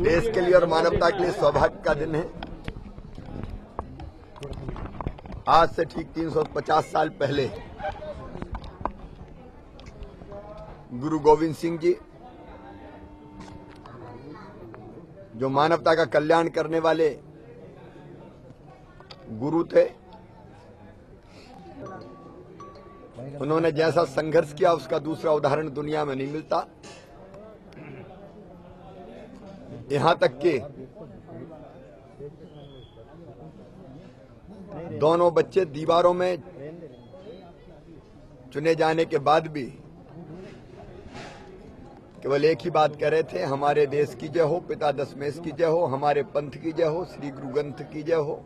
देश के लिए और मानवता के लिए सौभाग्य का दिन है। आज से ठीक 350 साल पहले गुरु गोविंद सिंह जी, जो मानवता का कल्याण करने वाले गुरु थे, उन्होंने जैसा संघर्ष किया उसका दूसरा उदाहरण दुनिया में नहीं मिलता। यहां तक कि दोनों बच्चे दीवारों में चुने जाने के बाद भी केवल एक ही बात कह रहे थे, हमारे देश की जय हो, पिता दशमेश की जय हो, हमारे पंथ की जय हो, श्री गुरु ग्रंथ की जय हो।